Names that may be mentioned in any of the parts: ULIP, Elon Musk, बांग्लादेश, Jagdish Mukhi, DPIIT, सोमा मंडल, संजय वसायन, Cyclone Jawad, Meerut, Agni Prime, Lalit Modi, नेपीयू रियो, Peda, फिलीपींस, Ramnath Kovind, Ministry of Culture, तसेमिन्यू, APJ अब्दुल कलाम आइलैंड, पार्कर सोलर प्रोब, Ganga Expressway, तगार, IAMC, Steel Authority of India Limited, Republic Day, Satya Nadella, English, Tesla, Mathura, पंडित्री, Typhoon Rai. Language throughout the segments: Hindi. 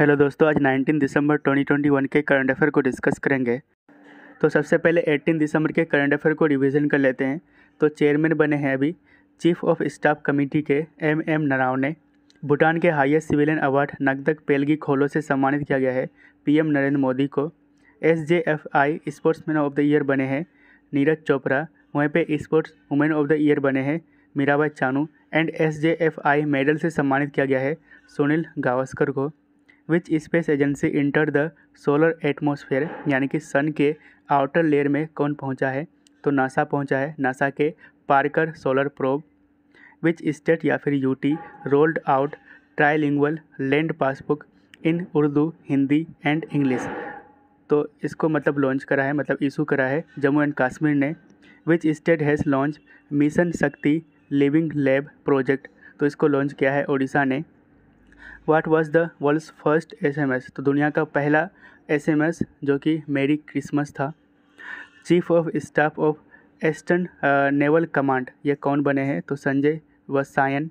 हेलो दोस्तों, आज 19 दिसंबर 2021 के करंट अफेयर को डिस्कस करेंगे। तो सबसे पहले 18 दिसंबर के करंट अफेयर को रिवीजन कर लेते हैं। तो चेयरमैन बने हैं अभी चीफ ऑफ स्टाफ कमेटी के MM नरावने। भूटान के highest civilian award Ngadag Pelgi Khorlo से सम्मानित किया गया है PM नरेंद्र मोदी को। SJFI sportsman of the year बने हैं नीरज चोपड़ा। वहीं पर sports women of the year बने हैं Mirabai Chanu. And SJFI medal से सम्मानित किया गया है सुनील गावस्कर को। Which space agency enter the solar atmosphere, यानी कि सन के आउटर लेयर में कौन पहुंचा है? तो नासा पहुंचा है, नासा के पार्कर सोलर प्रोब। Which state या फिर UT rolled out trilingual land passbook in Urdu, Hindi and English, तो इसको मतलब लॉन्च करा है, मतलब इशू करा है जम्मू एंड कश्मीर ने। Which state has launch mission Shakti living lab project, तो इसको लॉन्च किया है उड़ीसा ने। What was the world's first SMS, तो दुनिया का पहला SMS जो कि मेरी क्रिसमस था। Chief of staff of eastern naval command, ये कौन बने हैं? तो संजय वसायन।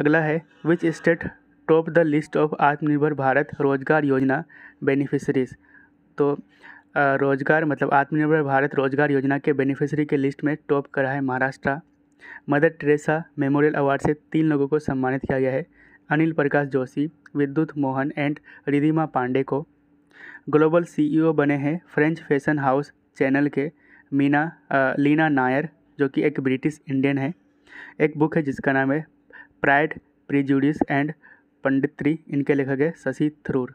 अगला है which state top the list of Atmanirbhar Bharat रोजगार योजना बेनिफिशरीज, तो रोजगार मतलब आत्मनिर्भर भारत रोजगार योजना के बेनिफिशरी के लिस्ट में टॉप करा है Maharashtra. Mother Teresa memorial award से 3 लोगों को सम्मानित किया गया है, अनिल प्रकाश जोशी, विद्युत मोहन एंड रिधिमा पांडे को। ग्लोबल CEO बने हैं फ्रेंच फैशन हाउस चैनल के लीना नायर, जो कि एक ब्रिटिश इंडियन है। एक बुक है जिसका नाम है प्राइड प्रिजुडिस एंड पंडित्री, इनके लेखक है शशि थरूर।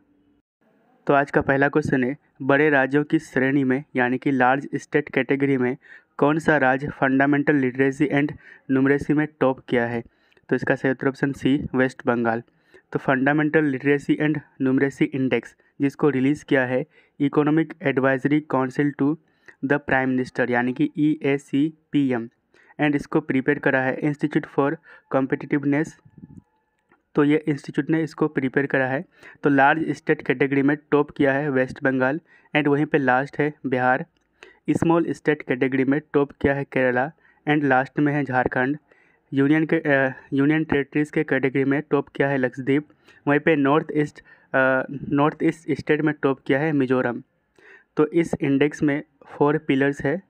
तो आज का पहला क्वेश्चन है बड़े राज्यों की श्रेणी में यानी कि लार्ज स्टेट कैटेगरी में कौन सा राज्य फंडामेंटल लिटरेसी एंड न्यूमरेसी में टॉप किया है? तो इसका सही उत्तर ऑप्शन C वेस्ट बंगाल। तो fundamental literacy and numeracy index जिसको रिलीज़ किया है economic advisory council to the prime minister, यानी कि EACPM, एंड इसको प्रिपेयर करा है इंस्टीट्यूट फॉर कॉम्पिटिटिवनेस, तो ये इंस्टीट्यूट ने इसको प्रिपेयर करा है। तो लार्ज स्टेट कैटेगरी में टॉप किया है वेस्ट बंगाल, एंड वहीं पे लास्ट है बिहार। स्मॉल स्टेट कैटेगरी में टॉप किया है केरला, एंड लास्ट में है झारखंड। यूनियन टेरेटरीज़ के कैटेगरी में टॉप किया है लक्षद्वीप। वहीं पे नॉर्थ ईस्ट स्टेट में टॉप किया है मिजोरम। तो इस इंडेक्स में 4 पिलर्स है,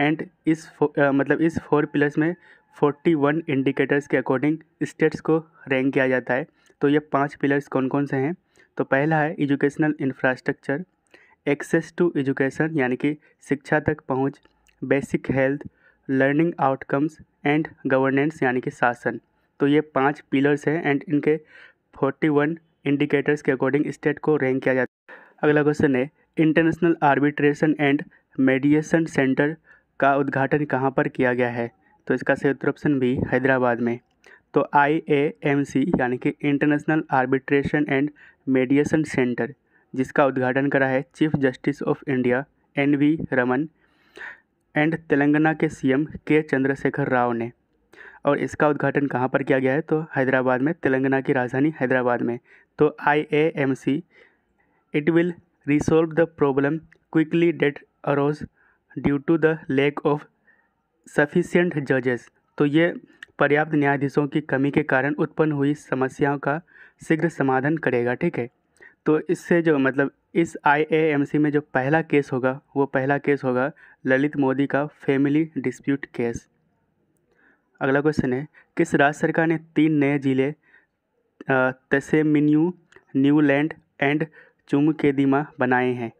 एंड इस 4 पिलर्स में 41 इंडिकेटर्स के अकॉर्डिंग स्टेट्स को रैंक किया जाता है। तो ये 5 पिलर्स कौन कौन से हैं? तो पहला है educational infrastructure, access to education यानी कि शिक्षा तक पहुंच, basic health, learning outcomes and governance यानी कि शासन। तो ये 5 पिलर्स हैं, एंड इनके 41 इंडिकेटर्स के अकॉर्डिंग स्टेट को रैंक किया जाता है। अगला क्वेश्चन है international arbitration and mediation centre का उद्घाटन कहाँ पर किया गया है? तो इसका सही उत्तर ऑप्शन B हैदराबाद में। तो IAMC यानी कि international arbitration and mediation centre जिसका उद्घाटन करा है chief justice of India NV Raman and Telangana के CM के चंद्रशेखर राव ने, और इसका उद्घाटन कहाँ पर किया गया है? तो हैदराबाद में, तेलंगाना की राजधानी हैदराबाद में। तो IAMC it will resolve the problem quickly that arose due to the lack of sufficient जजेस, तो ये पर्याप्त न्यायाधीशों की कमी के कारण उत्पन्न हुई समस्याओं का शीघ्र समाधान करेगा। ठीक है, तो इससे जो मतलब इस IAMC में जो पहला केस होगा वो पहला केस होगा ललित मोदी का फैमिली डिस्प्यूट केस। अगला क्वेश्चन है किस राज्य सरकार ने 3 नए जिले तसेमिन्यू, न्यूलैंड एंड चुमुकेदिमा बनाए हैं?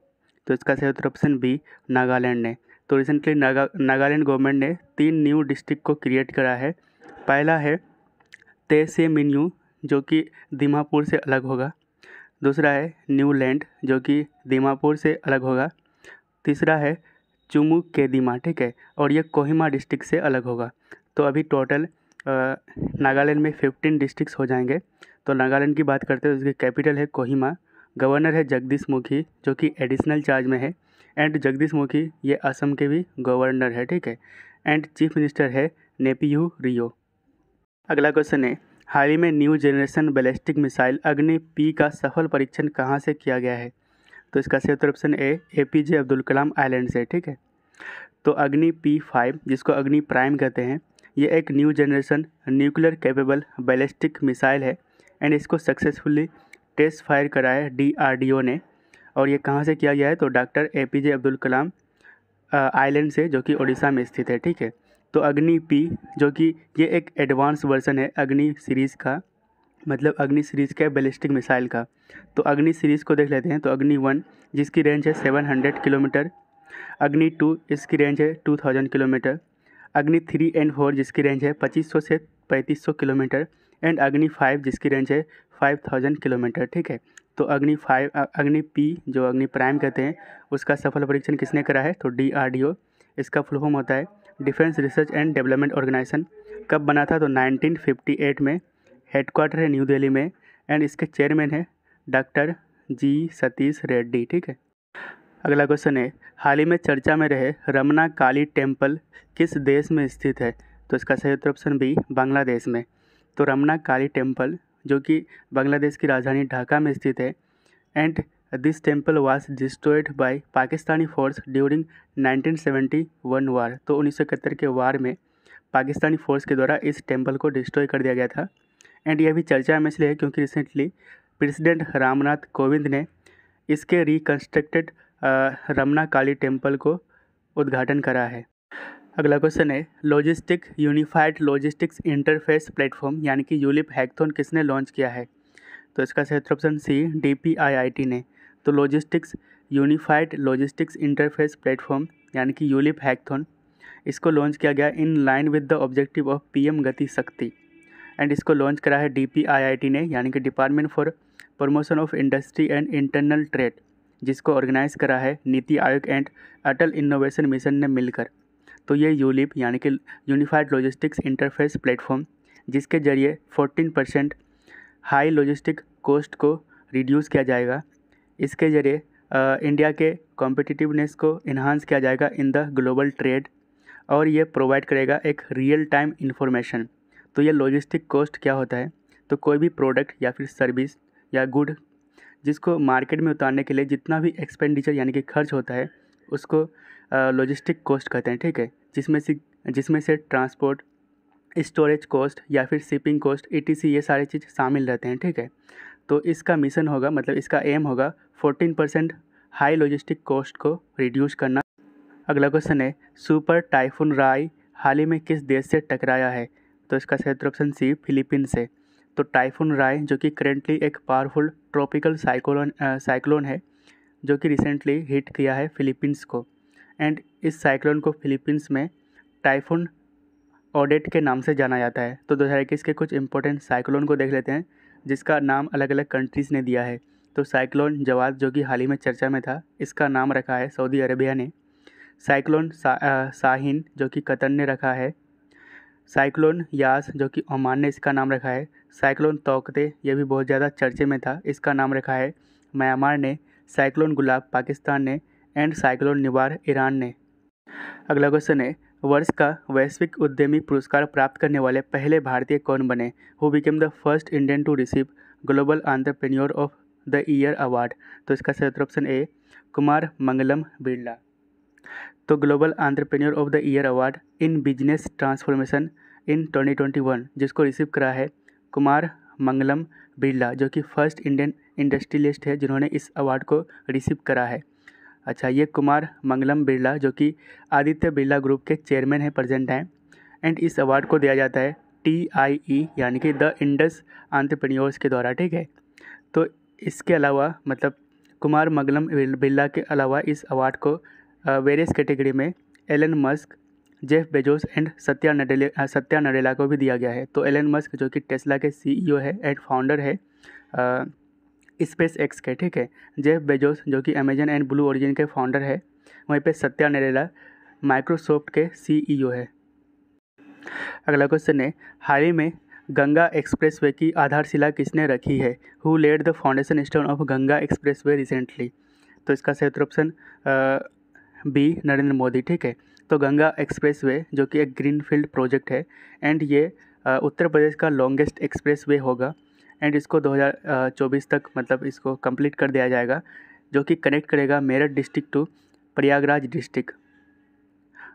तो इसका सही उत्तर ऑप्शन B नागालैंड ने। तो रिसेंटली नागालैंड गवर्नमेंट ने 3 न्यू डिस्ट्रिक्ट को क्रिएट करा है। पहला है तेसेमिन्यू जो कि दीमापुर से अलग होगा, दूसरा है न्यूलैंड जो कि दीमापुर से अलग होगा, तीसरा है चुमुकेदिमा, ठीक है, और ये कोहिमा डिस्ट्रिक्ट से अलग होगा। तो अभी टोटल नागालैंड में 15 डिस्ट्रिक्ट्स हो जाएंगे। तो नागालैंड की बात करते हैं, उसकी कैपिटल है कोहिमा, गवर्नर है जगदीश मुखी जो कि एडिशनल चार्ज में है, एंड जगदीश मुखी ये असम के भी गवर्नर है, ठीक है, एंड चीफ मिनिस्टर है नेपीयू रियो। अगला क्वेश्चन है हाल ही में new generation ballistic missile Agni P का सफल परीक्षण कहाँ से किया गया है? तो इसका सही उत्तर option A APJ अब्दुल कलाम आइलैंड से। ठीक है, तो अग्नि-P5 जिसको अग्नि प्राइम कहते हैं, ये एक new generation nuclear capable ballistic missile है, एंड इसको सक्सेसफुली टेस्ट फायर कराया डीआरडीओ ने, और ये कहाँ से किया गया है तो doctor APJ अब्दुल कलाम आइलैंड से जो कि ओडिशा में स्थित है। ठीक है, तो अग्नि पी जो कि ये एक एडवांस वर्जन है अग्नि सीरीज़ का, मतलब अग्नि सीरीज़ के बैलिस्टिक मिसाइल का। तो अग्नि सीरीज़ को देख लेते हैं। तो अग्नि 1 जिसकी रेंज है 700 किलोमीटर, अग्नि 2 इसकी रेंज है 2000 किलोमीटर, अग्नि 3 और 4 जिसकी रेंज है 2500 से 3500 किलोमीटर, एंड अग्नि 5 जिसकी रेंज है 5000 किलोमीटर। ठीक है, तो अग्नि पी जो अग्नि प्राइम कहते हैं उसका सफल परीक्षण किसने करा है तो डीआरडीओ। इसका फुल फॉर्म होता है defence research and development organisation. कब बना था तो 1958 में, हेडक्वार्टर है न्यू दिल्ली में, एंड इसके चेयरमैन है डॉक्टर जी सतीश रेड्डी। ठीक है, अगला क्वेश्चन है हाल ही में चर्चा में रहे रमना काली टेम्पल किस देश में स्थित है तो इसका सही उत्तर ऑप्शन बी बांग्लादेश में। तो रमना काली टेम्पल जो कि बांग्लादेश की राजधानी ढाका में स्थित है, and this temple was destroyed by Pakistani force during 1971 war. तो 1971 के वार में पाकिस्तानी फोर्स के द्वारा इस टेम्पल को डिस्ट्रॉय कर दिया गया था। एंड यह भी चर्चा में इसलिए है क्योंकि रिसेंटली प्रेसिडेंट रामनाथ कोविंद ने इसके रिकन्स्ट्रक्टेड रमना काली टेम्पल को उद्घाटन करा है। अगला क्वेश्चन है logistic unified logistics interface platform यानी कि यूलिप हैकथॉन किसने लॉन्च किया है तो इसका सही उत्तर ऑप्शन सी डीपीआईआईटी ने। तो logistics unified logistics interface platform यानी कि यूलिप हैकथॉन इसको लॉन्च किया गया in line with the objective of PM Gati Shakti, and इसको लॉन्च करा है डीपीआईआईटी ने यानी कि department for promotion of industry and internal trade, जिसको ऑर्गेनाइज करा है NITI Aayog and Atal innovation mission ने मिलकर। तो ये यूलिप यानी कि यूनिफाइड लॉजिस्टिक्स इंटरफेस प्लेटफॉर्म जिसके जरिए 14% हाई लॉजिस्टिक कॉस्ट को रिड्यूस किया जाएगा, इसके जरिए इंडिया के कॉम्पिटिटिवनेस को इन्हांस किया जाएगा इन द ग्लोबल ट्रेड, और ये प्रोवाइड करेगा एक रियल टाइम इन्फॉर्मेशन। तो ये लॉजिस्टिक कॉस्ट क्या होता है तो कोई भी प्रोडक्ट या फिर सर्विस या गुड जिसको मार्केट में उतारने के लिए जितना भी एक्सपेंडिचर यानी कि खर्च होता है उसको लॉजिस्टिक कॉस्ट कहते हैं। ठीक है, जिसमें से ट्रांसपोर्ट, स्टोरेज कॉस्ट या फिर शिपिंग कॉस्ट ईटीसी ये सारी चीज़ शामिल रहते हैं। ठीक है, तो इसका मिशन होगा, मतलब इसका एम होगा 14% हाई लॉजिस्टिक कॉस्ट को रिड्यूस करना। अगला क्वेश्चन है सुपर टाइफून राय हाल ही में किस देश से टकराया है तो इसका सही उत्तर ऑप्शन सी फिलीपीन से। तो टाइफून राय जो कि करेंटली एक पावरफुल ट्रॉपिकल साइक्लोन है जो कि रिसेंटली हिट किया है फिलीपींस को, एंड इस साइक्लोन को फिलीपींस में टाइफून ओडेट के नाम से जाना जाता है। तो 2021 के कुछ इंपॉर्टेंट साइक्लोन को देख लेते हैं जिसका नाम अलग अलग कंट्रीज़ ने दिया है। तो साइक्लोन जवाद जो कि हाल ही में चर्चा में था इसका नाम रखा है सऊदी अरबिया ने, साइक्लोन शाहीन जो कि कतर ने रखा है, साइक्लोन यास जो कि ओमान ने इसका नाम रखा है, साइक्लोन तौकते यह भी बहुत ज़्यादा चर्चे में था इसका नाम रखा है म्यांमार ने, साइक्लोन गुलाब पाकिस्तान ने, एंड साइक्लोन निवार ईरान ने। अगला क्वेश्चन है वर्ष का वैश्विक उद्यमी पुरस्कार प्राप्त करने वाले पहले भारतीय कौन बने who became the first Indian to receive global entrepreneur of the year award तो इसका सही उत्तर ऑप्शन ए कुमार मंगलम बिरला। तो global entrepreneur of the year award in business transformation in 2021 जिसको रिसीव करा है कुमार मंगलम बिरला जो कि फर्स्ट इंडियन इंडस्ट्रियलिस्ट है जिन्होंने इस अवार्ड को रिसीव करा है। अच्छा, ये कुमार मंगलम बिरला जो कि आदित्य बिरला ग्रुप के चेयरमैन हैं, प्रेजेंट हैं, एंड इस अवार्ड को दिया जाता है TIE यानी कि द इंडस एंटरप्रेन्योर्स के द्वारा। ठीक है, तो इसके अलावा मतलब कुमार मंगलम बिरला के अलावा इस अवार्ड को वेरियस कैटेगरी में Elon Musk, Jeff Bezos and Satya Nadella को भी दिया गया है। तो एलन मस्क जो कि टेस्ला के CEO है एंड फाउंडर है स्पेस एक्स के। ठीक है, जेफ बेजोस जो कि अमेजन एंड ब्लू ओरिजिन के फाउंडर है, वहीं पे सत्या नडेला माइक्रोसॉफ्ट के CEO है। अगला क्वेश्चन है हाल ही में गंगा एक्सप्रेसवे की आधारशिला किसने रखी है who laid the foundation stone of Ganga expressway recently तो इसका सही उत्तर ऑप्शन बी नरेंद्र मोदी। ठीक है, तो गंगा एक्सप्रेसवे जो कि एक ग्रीनफील्ड प्रोजेक्ट है, एंड ये उत्तर प्रदेश का लॉन्गेस्ट एक्सप्रेसवे होगा, एंड इसको 2024 तक मतलब इसको कंप्लीट कर दिया जाएगा जो कि कनेक्ट करेगा Meerut district to Prayagraj district.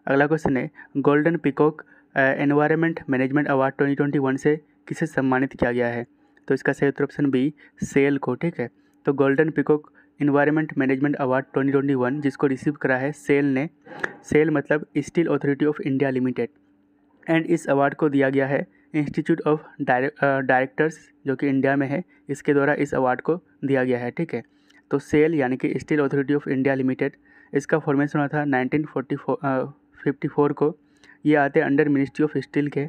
अगला क्वेश्चन है golden Peacock Environment Management Award 2021 से किसे सम्मानित किया गया है तो इसका सही उत्तर ऑप्शन बी सेल को, ठीक है। तो golden peacock environment management Award 2021 जिसको रिसीव करा है सेल ने, सेल मतलब steel authority of India limited, and इस अवार्ड को दिया गया है इंस्टीट्यूट ऑफ डायरेक्टर्स जो कि इंडिया में है, इसके द्वारा इस अवार्ड को दिया गया है, ठीक है। तो सेल यानी कि steel authority of India limited, इसका फॉर्मेशन हुआ था 1954 को। ये आते अंडर मिनिस्ट्री ऑफ स्टील के,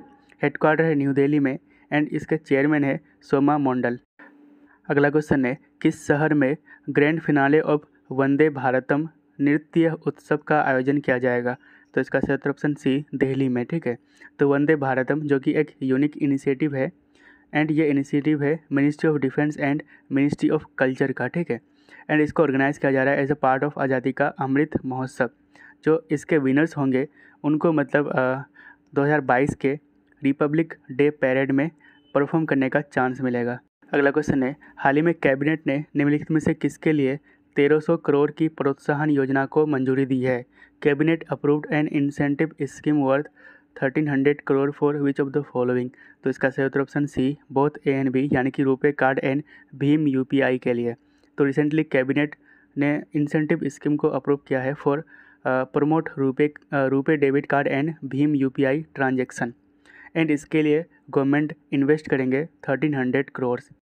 हेडक्वार्टर है न्यू दिल्ली में, एंड इसके चेयरमैन है सोमा मंडल। अगला क्वेश्चन है किस शहर में grand finale of Vande Bharatam Nritya Utsav का आयोजन किया जाएगा? तो इसका सही उत्तर ऑप्शन सी दिल्ली में, ठीक है। तो वंदे भारतम जो कि एक यूनिक इनिशिएटिव है, एंड ये इनिशिएटिव है ministry of defence and ministry of culture का, ठीक है, एंड इसको ऑर्गेनाइज किया जा रहा है एज अ पार्ट ऑफ आज़ादी का अमृत महोत्सव। जो इसके विनर्स होंगे उनको मतलब 2022 के रिपब्लिक डे पैरेड में परफॉर्म करने का चांस मिलेगा। अगला क्वेश्चन है हाल ही में कैबिनेट ने निम्नलिखित में से किसके लिए 1300 करोड़ की प्रोत्साहन योजना को मंजूरी दी है? Cabinet approved and incentive scheme worth 1300 crore for which of the following? तो इसका सही उत्तर option C both A and B, यानी कि रुपे कार्ड एंड भीम यूपीआई के लिए। तो रिसेंटली कैबिनेट ने इंसेंटिव स्कीम को अप्रूव किया है for promote RuPay debit card and भीम यूपीआई ट्रांजैक्शन, एंड इसके लिए गवर्नमेंट इन्वेस्ट करेंगे 1300 करोड़।